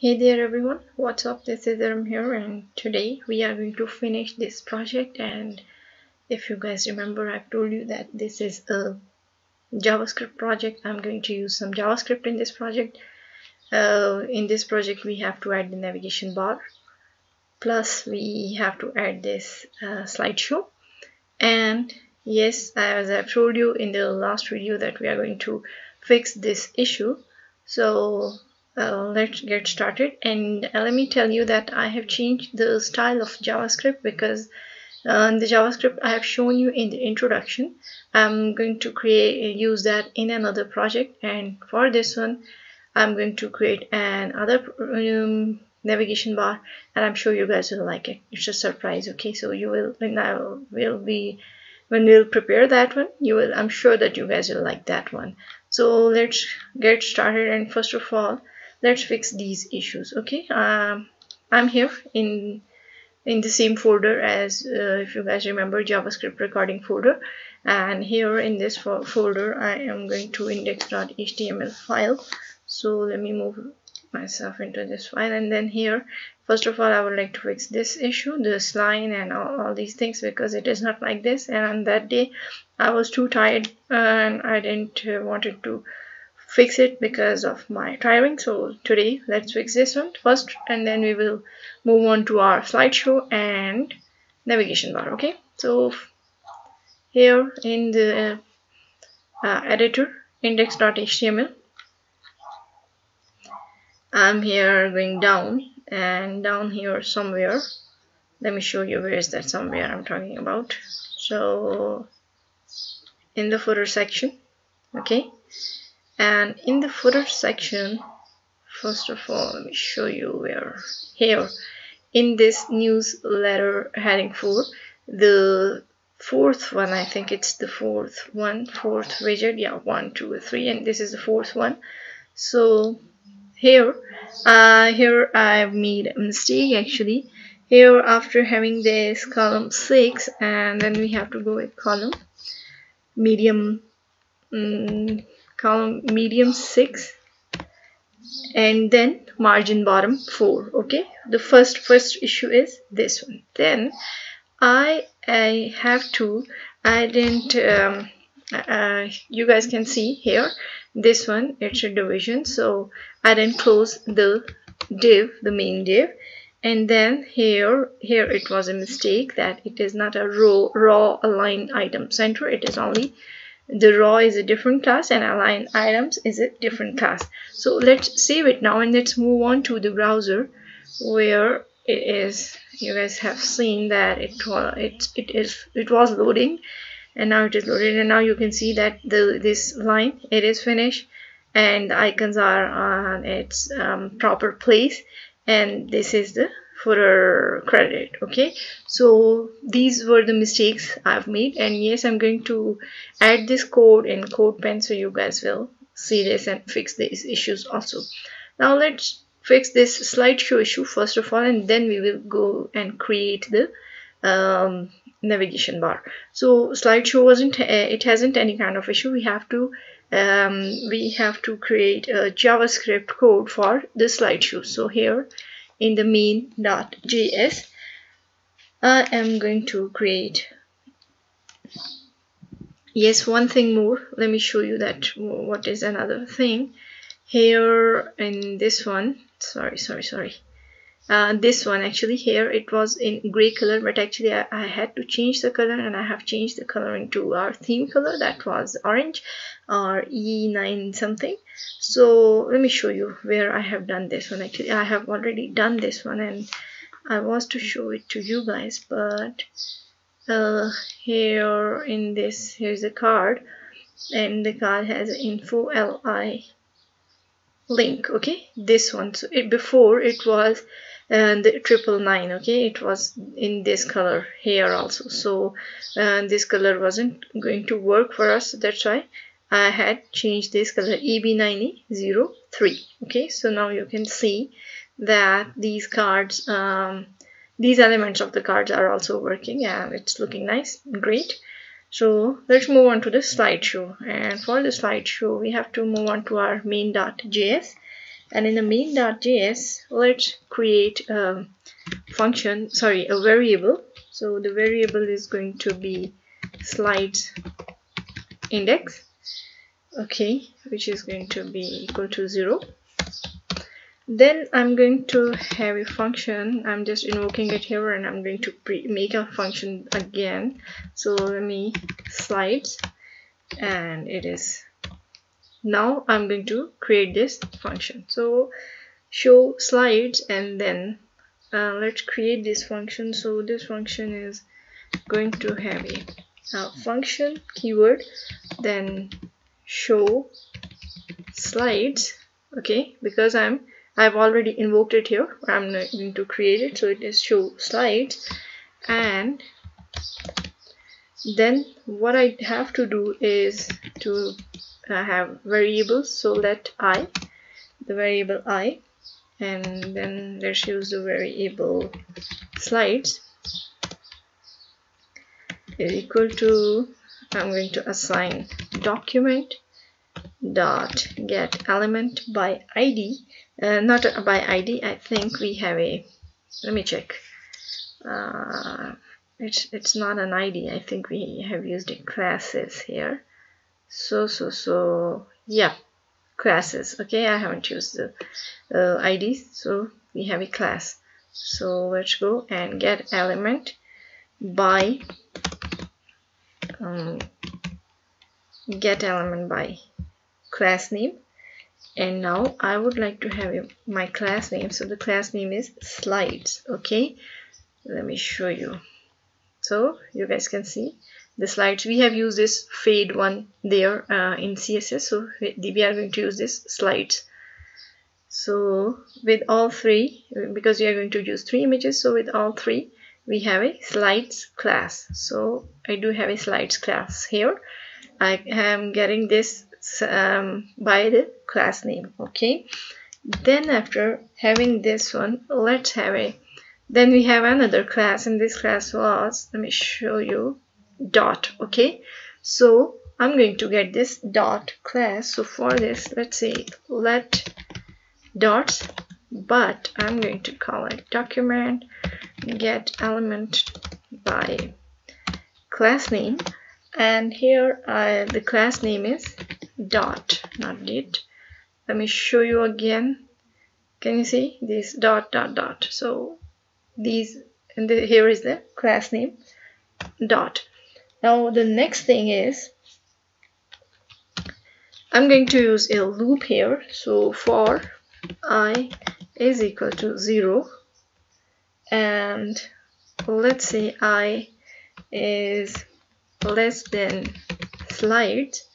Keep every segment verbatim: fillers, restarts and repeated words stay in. Hey there everyone, what's up? This is Erum here, and today we are going to finish this project. And if you guys remember, I've told you that this is a JavaScript project. I'm going to use some JavaScript in this project. Uh, in this project we have to add the navigation bar, plus we have to add this uh, slideshow. And yes, as I've told you in the last video, that we are going to fix this issue. So Uh, let's get started, and uh, let me tell you that I have changed the style of JavaScript, because uh, the JavaScript I have shown you in the introduction, I'm going to create use that in another project. And for this one I'm going to create an other um, navigation bar, and I'm sure you guys will like it. It's a surprise, okay? So you will, when I will be when we'll prepare that one, you will I'm sure that you guys will like that one. So let's get started, and first of all let's fix these issues, okay? Um, I'm here in in the same folder as, uh, if you guys remember, JavaScript recording folder. And here in this fo folder, I am going to index dot H T M L file. So let me move myself into this file. And then here, first of all, I would like to fix this issue, this line and all, all these things, because it is not like this. And on that day, I was too tired and I didn't uh, wanted to fix it because of my tiring. So today let's fix this one first, and then we will move on to our slideshow and navigation bar, okay? So here in the uh, editor, index dot H T M L, I'm here going down, and down here somewhere, let me show you where is that somewhere I'm talking about. So in the footer section, okay? And in the footer section, first of all, let me show you where. Here, in this newsletter heading four, the fourth one, I think it's the fourth one, fourth widget, yeah, one, two, three, and this is the fourth one. So here, uh, here I've made a mistake actually. Here, after having this column six, and then we have to go with column medium. Um, column medium six, and then margin bottom four, okay? The first first issue is this one. Then I I have to I didn't um, uh, you guys can see here this one, it's a division, so I didn't close the div, the main div. And then here here it was a mistake that it is not a row raw aligned item center, it is only the raw is a different class and align items is a different class. So let's save it now, and let's move on to the browser, where it is. You guys have seen that it was it, it is it was loading, and now it is loaded, and now you can see that the this line, it is finished, and the icons are on its um, proper place, and this is the footer credit, okay? So these were the mistakes I've made, and yes, I'm going to add this code in CodePen, so you guys will see this and fix these issues also. Now let's fix this slideshow issue first of all, and then we will go and create the um, navigation bar. So slideshow wasn't uh, it hasn't any kind of issue. We have to um, we have to create a JavaScript code for the slideshow. So here in the main dot J S, I am going to create. Yes, one thing more. Let me show you that what is another thing. Here in this one, sorry, sorry, sorry. Uh, this one actually, here it was in gray color, but actually I, I had to change the color, and I have changed the color into our theme color, that was orange or E nine something. So let me show you where I have done this one. Actually I have already done this one, and I was to show it to you guys, but uh, here in this, here's a card, and the card has info li link, okay? This one. So it, before it was and uh, the triple nine, okay? It was in this color here also. So uh, this color wasn't going to work for us, so that's why I had changed this color, E B nine zero three, okay? So now you can see that these cards, um, these elements of the cards are also working, and it's looking nice, great. So let's move on to the slideshow, and for the slideshow we have to move on to our main dot J S, And in the main.js, let's create a function, sorry, a variable. So the variable is going to be slides index, okay, which is going to be equal to zero. Then I'm going to have a function. I'm just invoking it here, and I'm going to pre make a function again. So let me slides, and it is. Now I'm going to create this function. So show slides, and then uh, let's create this function. So this function is going to have a uh, function keyword, then show slides. Okay, because I'm I've already invoked it here. I'm not going to create it, so it is show slides. And then what I have to do is to have variables. So let I, the variable I, and then let's use the variable slides is equal to. I'm going to assign document dot get element by I D. Uh, not by I D, I think we have a, let me check, uh, it's, it's not an I D, I think we have used a classes here, so, so, so, yeah, classes, okay, I haven't used the uh, I D, so we have a class, so let's go and get element by, um, get element by class name. And now I would like to have my class name. So the class name is slides. Okay, let me show you. So you guys can see the slides. We have used this fade one there uh, in C S S. So we are going to use this slides. So with all three, because we are going to use three images. So with all three, we have a slides class. So I do have a slides class here. I am getting this Um, by the class name. Okay, then after having this one, let's have a, then we have another class, and this class was, let me show you, dot. Okay, so I'm going to get this dot class. So for this, let's say let dots, but I'm going to call it document get element by class name, and here I, the class name is dot, not did. Let me show you again. Can you see this dot dot dot? So these, and the, here is the class name dot. Now the next thing is I'm going to use a loop here. So for I is equal to zero, and let's say I is less than slides.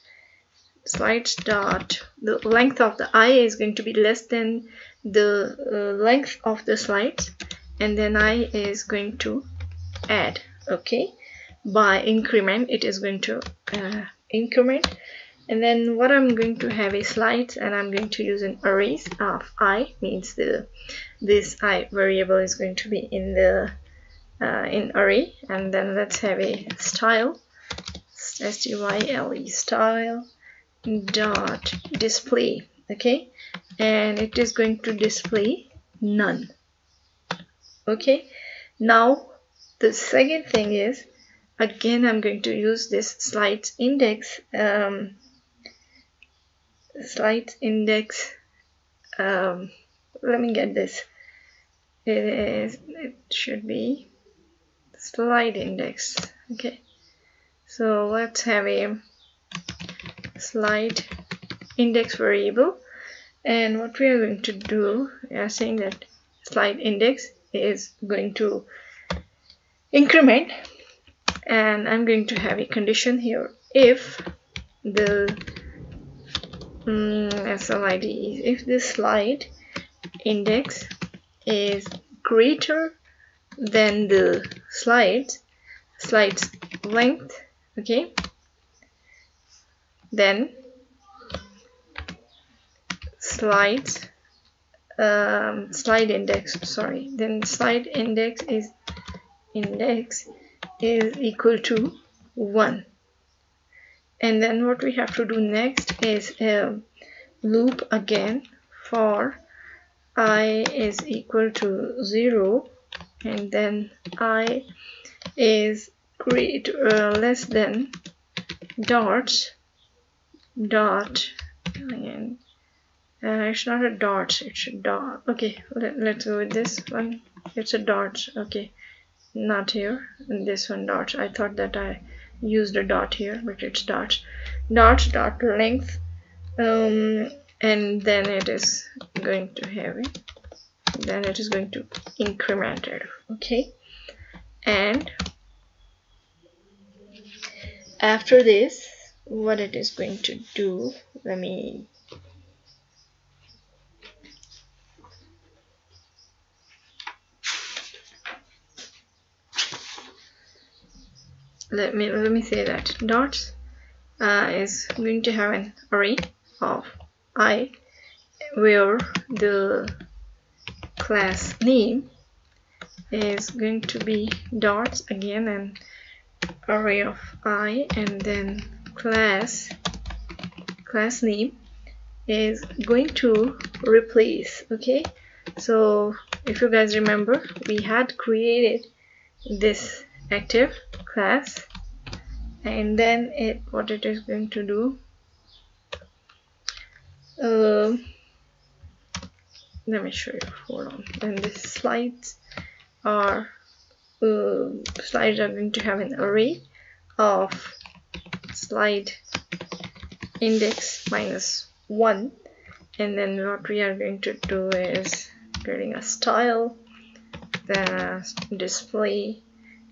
Slides dot, the length of the I is going to be less than the uh, length of the slides, and then I is going to add, okay, by increment. It is going to uh, increment, and then what I'm going to have is slides, and I'm going to use an arrays of I, means the this I variable is going to be in the uh, in array, and then let's have a style, S T Y L E style dot display, okay, and it is going to display none. Okay, now the second thing is, again I'm going to use this slides index um, slides index um, let me get this, it is, it should be slide index. Okay, so let's have a slide index variable, and what we are going to do, we are saying that slide index is going to increment, and I'm going to have a condition here. If the um, slid, if this slide index is greater than the slide slides length, okay, then slides um, slide index, sorry, then slide index is index is equal to one. And then what we have to do next is a loop again for I is equal to zero, and then I is great uh, less than dot dot again. Uh, it's not a dot, it's a dot. Okay, let, let's go with this one. It's a dot. Okay, not here. And this one dot. I thought that I used a dot here, but it's dot. Dot dot length. Um, and then it is going to have it. Then it is going to increment it. Okay, and after this, what it is going to do? Let me. Let me let me say that dots uh, is going to have an array of I where the class name is going to be dots again and array of I, and then class class name is going to replace. Okay, so if you guys remember, we had created this active class, and then it what it is going to do, uh, let me show you, hold on. And the slides are uh, slides are going to have an array of slide index minus one, and then what we are going to do is creating a style, then a display.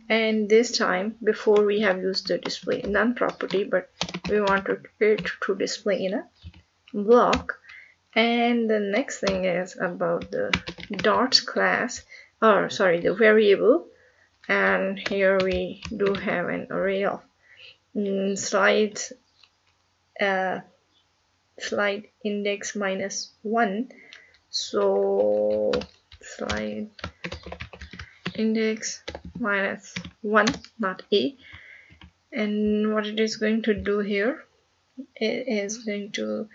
And this time, before we have used the display none property, but we want to create to display in a block. And the next thing is about the dots class, or sorry, the variable. And here we do have an array of mm, slides, uh, slide index minus one. So slide index minus one, not a. And what it is going to do here, it is going to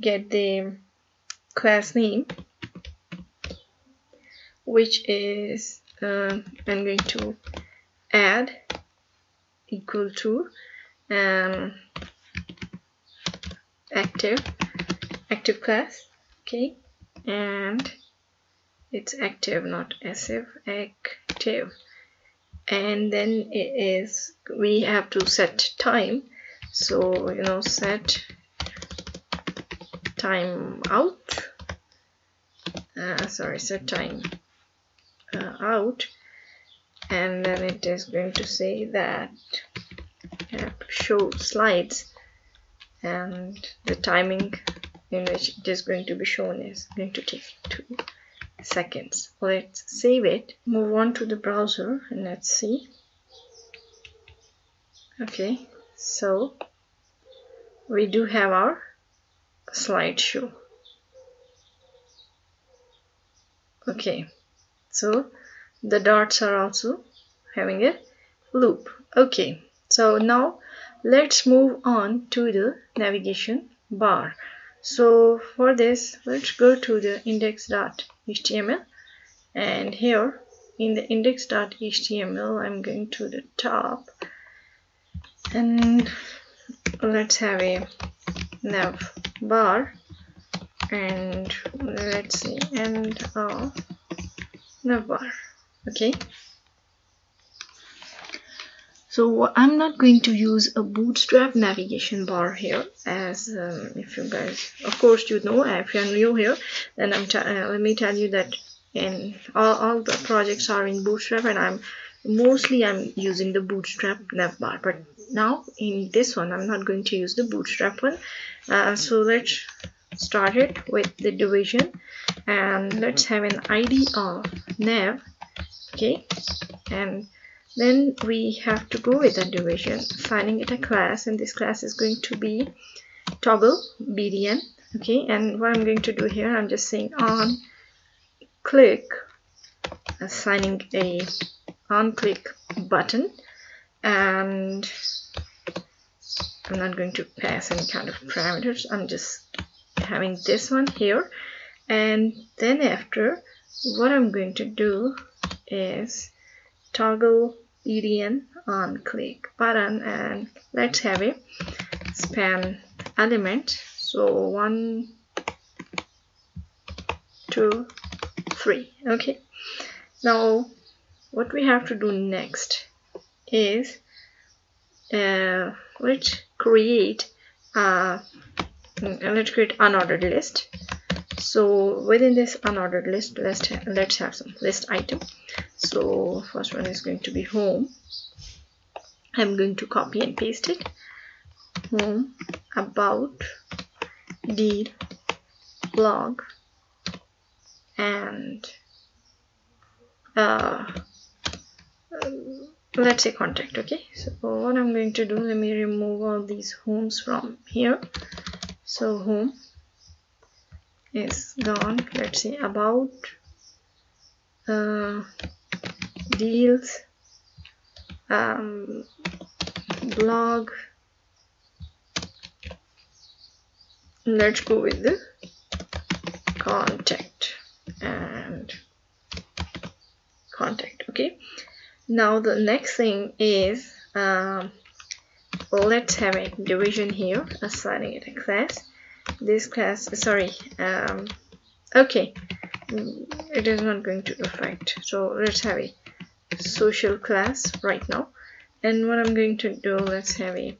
get the class name, which is uh, I'm going to add equal to um, active active class. Okay, and it's active, not passive, active. And then it is, we have to set time, so you know, set time out, uh, sorry set time uh, out, and then it is going to say that I have to show slides, and the timing in which it is going to be shown is going to take two seconds. Let's save it, move on to the browser, and let's see. Okay, so we do have our slideshow. Okay, so the dots are also having a loop. Okay, so now let's move on to the navigation bar. So for this, let's go to the index dot H T M L, and here in the index dot H T M L I'm going to the top, and let's have a nav bar, and let's see, end of nav bar. Okay, so I'm not going to use a Bootstrap navigation bar here, as um, if you guys, of course you know, if you're new here, then I'm uh, let me tell you that in all, all the projects are in Bootstrap, and I'm mostly I'm using the Bootstrap nav bar. But now in this one, I'm not going to use the Bootstrap one. Uh, so let's start it with the division, and let's have an I D of nav. Okay, and then we have to go with the division, assigning it a class, and this class is going to be toggle B D N. Okay, and what I'm going to do here, I'm just saying on click, assigning a on click button, and I'm not going to pass any kind of parameters. I'm just having this one here, And then after, what I'm going to do is toggle E D N on click button, and let's have a span element. So one, two, three. Okay. Now, what we have to do next is uh, let's create a let's create unordered list. So within this unordered list, let's ha let's have some list item. So first one is going to be home. I'm going to copy and paste it. Home, about, deal, blog, and uh, let's say contact. Okay, so what I'm going to do, let me remove all these homes from here. So home is gone. Let's see, about, uh, deals, um, blog. Let's go with the contact and contact. Okay, now the next thing is um, let's have a division here, assigning it a class. This class, sorry, um, okay, it is not going to affect. So let's have a social class right now. And what I'm going to do, let's have a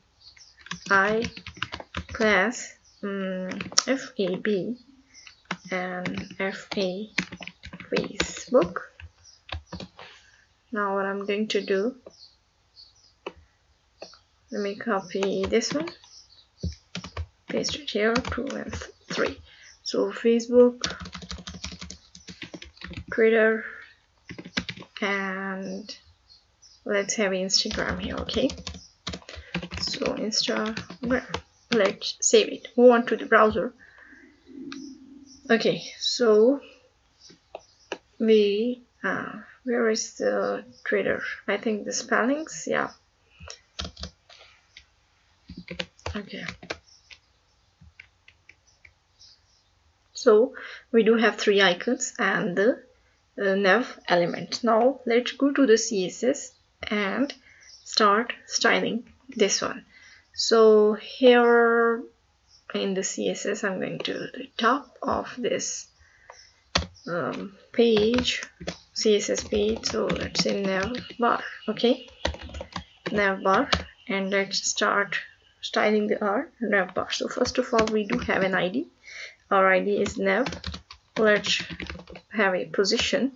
I class. F A B and F A Facebook. Now what I'm going to do, let me copy this one, paste it here, two and three. So Facebook, Twitter, and let's have Instagram here. Okay, so Instagram. Let's save it, move on to the browser. Okay, so we uh, where is the Twitter? I think the spellings, yeah. Okay, so we do have three icons and the uh, nav element. Now let's go to the C S S and start styling this one. So here in the C S S, I'm going to the top of this um, page, C S S page. So let's say nav bar. Okay, nav bar, and let's start styling the R nav bar. So first of all, we do have an I D. Our I D is nav. Let's have a position.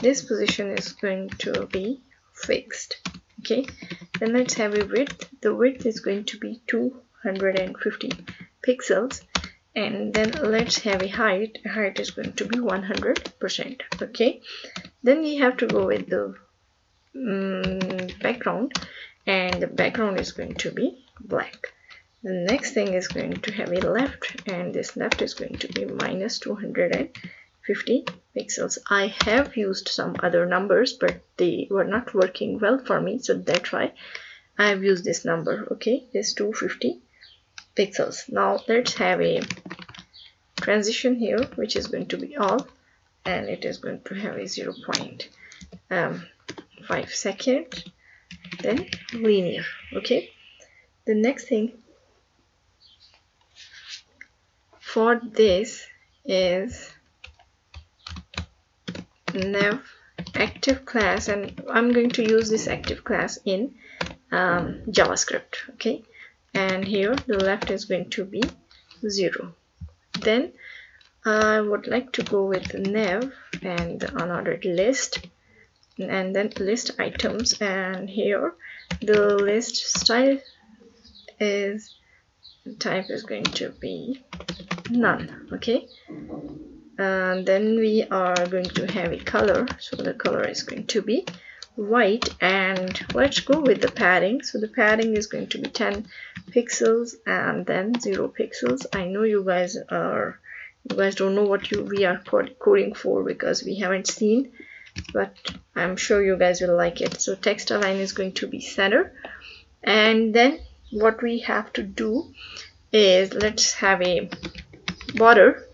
This position is going to be fixed. Okay, then let's have a width. The width is going to be two hundred fifty pixels, and then let's have a height. Height is going to be one hundred percent. Okay, then we have to go with the um, background, and the background is going to be black. The next thing is going to have a left, and this left is going to be minus two hundred fifty pixels. I have used some other numbers, but they were not working well for me, so that's why I have used this number. Okay, this two hundred fifty pixels. Now let's have a transition here, which is going to be all, and it is going to have a zero point five second, then linear. Okay, the next thing for this is nav active class, and I'm going to use this active class in um, JavaScript. Okay, and here the left is going to be zero. Then I would like to go with nav and the unordered list, and then list items, and here the list style is type is going to be none. Okay, and then we are going to have a color, so the color is going to be white, and let's go with the padding. So the padding is going to be ten pixels and then zero pixels. I know you guys are you guys don't know what you we are coding for because we haven't seen, but I'm sure you guys will like it. So text align is going to be center, and then what we have to do is let's have a border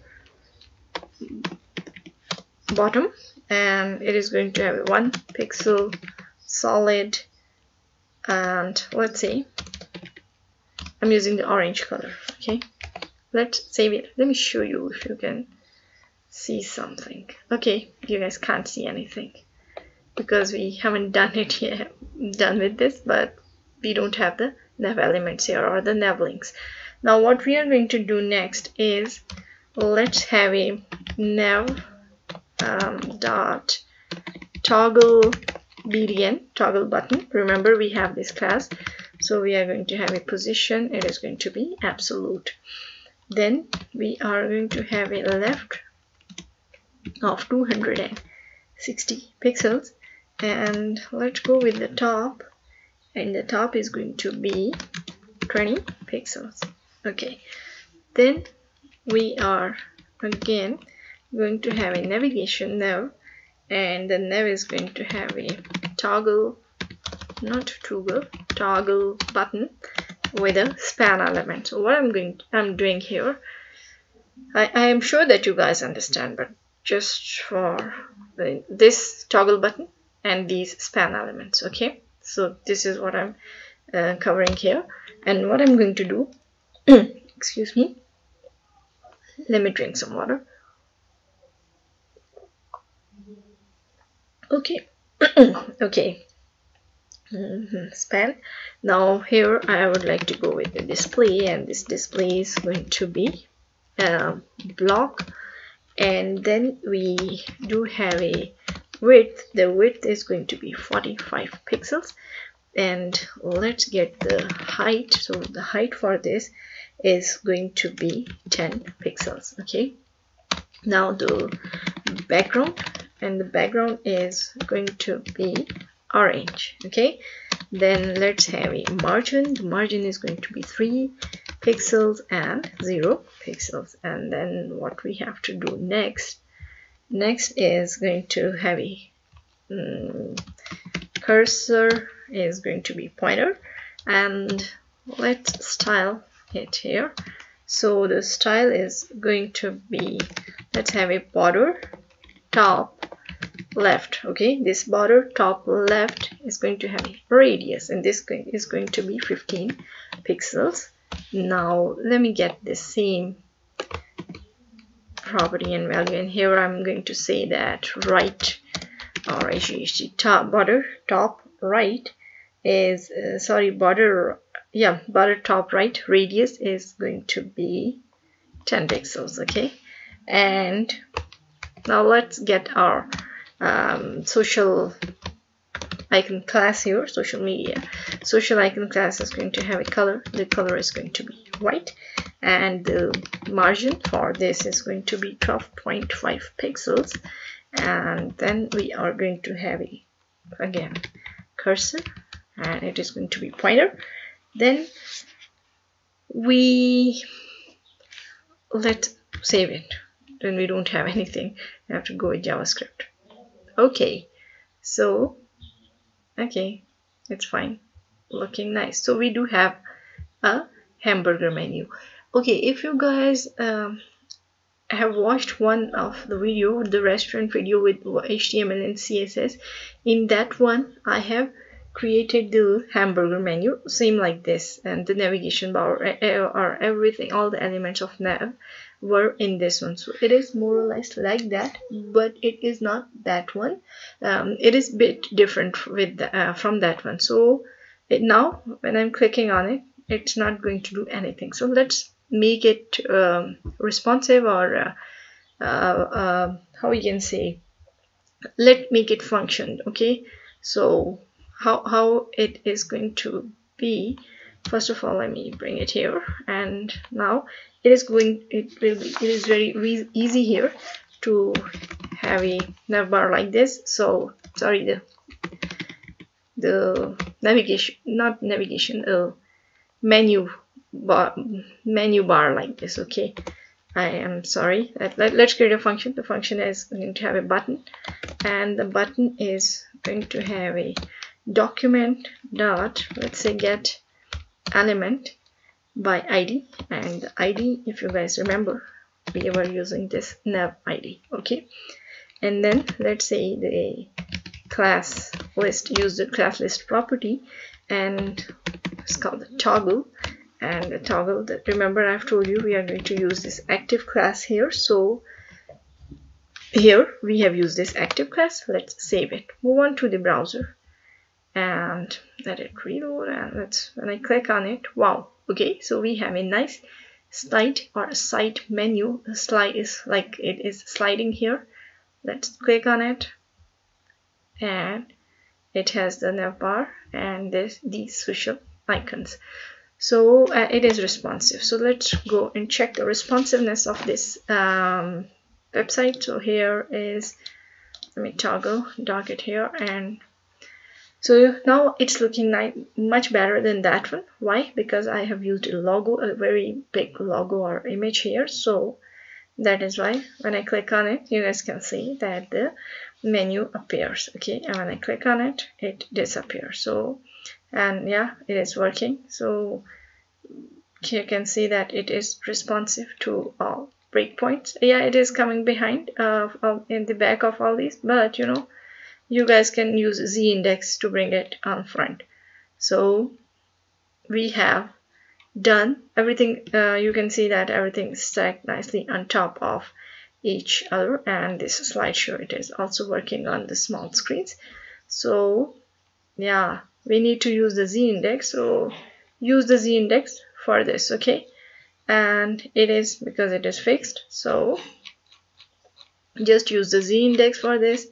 bottom, and it is going to have one pixel solid, and let's see, I'm using the orange color. Okay, let's save it. Let me show you if you can see something. Okay, you guys can't see anything because we haven't done it yet, done with this, but we don't have the nav elements here or the nav links. Now what we are going to do next is let's have a nav um, dot toggle bdn, toggle button. Remember, we have this class, so we are going to have a position. It is going to be absolute. Then we are going to have a left of two hundred sixty pixels, and let's go with the top, and the top is going to be twenty pixels. Okay, then we are again going to have a navigation nav, and the nav is going to have a toggle, not toggle, toggle button with a span element. So what I'm going to, I'm doing here, I, I am sure that you guys understand, but just for the, this toggle button and these span elements. Okay, so this is what I'm uh, covering here, and what I'm going to do excuse me, let me drink some water. Okay. Okay, mm-hmm. Span. Now here I would like to go with the display, and this display is going to be uh, block, and then we do have a width. The width is going to be forty-five pixels, and let's get the height. So the height for this is going to be ten pixels. Okay, now the background, and the background is going to be orange. Okay, then let's have a margin. The margin is going to be three pixels and zero pixels. And then what we have to do next next is going to have a um, cursor is going to be pointer, and let's style it here. So the style is going to be, let's have a border top left. Okay, this border top left is going to have a radius, and this is going to be fifteen pixels. Now let me get the same property and value, and here I'm going to say that right, or actually top border top right is uh, sorry border yeah border top right radius is going to be ten pixels. Okay, and now let's get our um, social icon class here, social media. Social icon class is going to have a color. The color is going to be white, and the margin for this is going to be twelve point five pixels, and then we are going to have a again cursor, and it is going to be pointer. Then we let's save it. Then we don't have anything. We have to go with JavaScript. Okay, so okay, it's fine, looking nice. So we do have a hamburger menu. Okay, if you guys um, have watched one of the video, the restaurant video with H T M L and C S S, in that one I have created the hamburger menu same like this, and the navigation bar or everything, all the elements of nav were in this one. So it is more or less like that, but it is not that one. Um, it is a bit different with the, uh, from that one. So it, now when I'm clicking on it, it's not going to do anything. So let's make it um, responsive, or uh, uh, uh, how we can say, let's make it function. Okay, so how, how it is going to be, first of all let me bring it here, and now it is going it will be, it is very easy here to have a navbar like this. So sorry, the the navigation not navigation uh, menu bar menu bar like this. Okay, I am sorry. Let, let, let's create a function. The function is going to have a button, and the button is going to have a document dot, let's say, get element by I D, and I D, if you guys remember, we were using this nav I D. Okay, and then let's say the class list, use the class list property and it's called the toggle. And the toggle, that remember I've told you we are going to use this active class here, so here we have used this active class. Let's save it, move on to the browser and let it reload, and let's, when I click on it, wow, okay, so we have a nice slide or a site menu. The slide is like it is sliding here. Let's click on it and it has the navbar and this these social icons. So uh, it is responsive. So let's go and check the responsiveness of this um, website. So here is, let me toggle dock it here, and so now it's looking like much better than that one. Why? Because I have used a logo, a very big logo or image here. So that is why when I click on it, you guys can see that the menu appears. Okay, and when I click on it, it disappears. So, and yeah, it is working. So you can see that it is responsive to all breakpoints. Yeah, it is coming behind uh, in the back of all these, but you know, you guys can use z-index to bring it on front. So we have done everything. Uh, you can see that everything is stacked nicely on top of each other, and this slideshow, it is also working on the small screens. So yeah, we need to use the z-index, so use the z-index for this, okay? And it is, because it is fixed, so just use the z-index for this.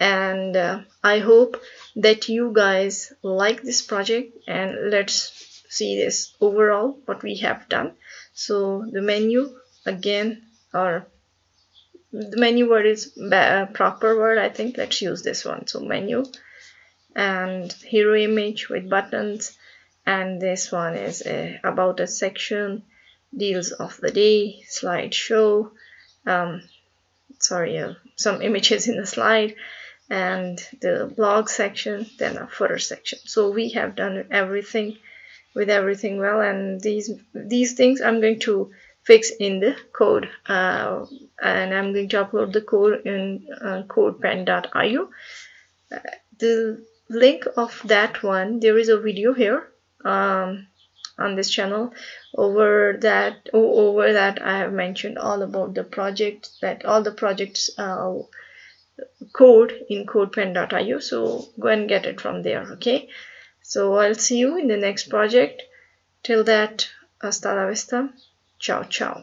And uh, I hope that you guys like this project, and let's see this overall what we have done. So the menu again, or the menu word is a proper word, I think. Let's use this one. So menu and hero image with buttons, and this one is a, about a section, deals of the day, slideshow, um, sorry, uh, some images in the slide, and the blog section, then a footer section. So we have done everything with everything well, and these these things I'm going to fix in the code, uh, and I'm going to upload the code in uh, codepen dot i o. Uh, the link of that one, there is a video here um, on this channel. Over that, over that I have mentioned all about the project, that all the projects. Uh, code in codepen dot i o, so go and get it from there. Okay, so I'll see you in the next project. Till that, hasta la vista, ciao ciao.